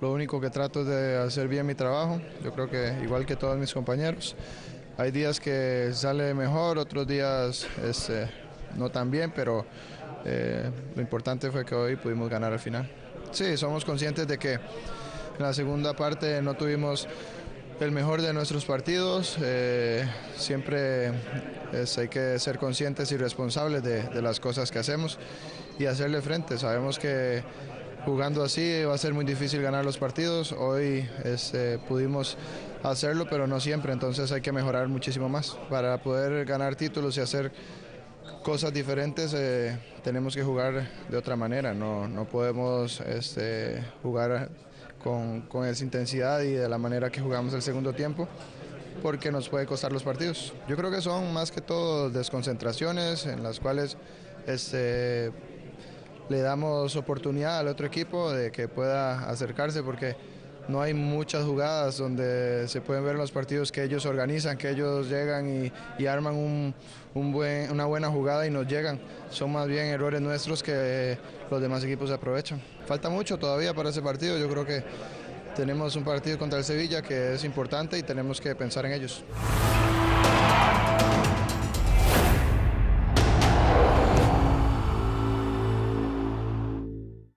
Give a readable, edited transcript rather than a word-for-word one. Lo único que trato es de hacer bien mi trabajo, yo creo que igual que todos mis compañeros. Hay días que sale mejor, otros días no tan bien, pero lo importante fue que hoy pudimos ganar al final. Sí, somos conscientes de que en la segunda parte no tuvimos el mejor de nuestros partidos, siempre hay que ser conscientes y responsables de las cosas que hacemos y hacerle frente. Sabemos que jugando así va a ser muy difícil ganar los partidos, hoy pudimos hacerlo, pero no siempre, entonces hay que mejorar muchísimo más. Para poder ganar títulos y hacer cosas diferentes tenemos que jugar de otra manera, no podemos jugar con esa intensidad y de la manera que jugamos el segundo tiempo, porque nos puede costar los partidos. Yo creo que son más que todo desconcentraciones en las cuales le damos oportunidad al otro equipo de que pueda acercarse, porque no hay muchas jugadas donde se pueden ver en los partidos que ellos organizan, que ellos llegan y arman una buena jugada y nos llegan. Son más bien errores nuestros que los demás equipos aprovechan. Falta mucho todavía para ese partido, yo creo que tenemos un partido contra el Sevilla que es importante y tenemos que pensar en ellos.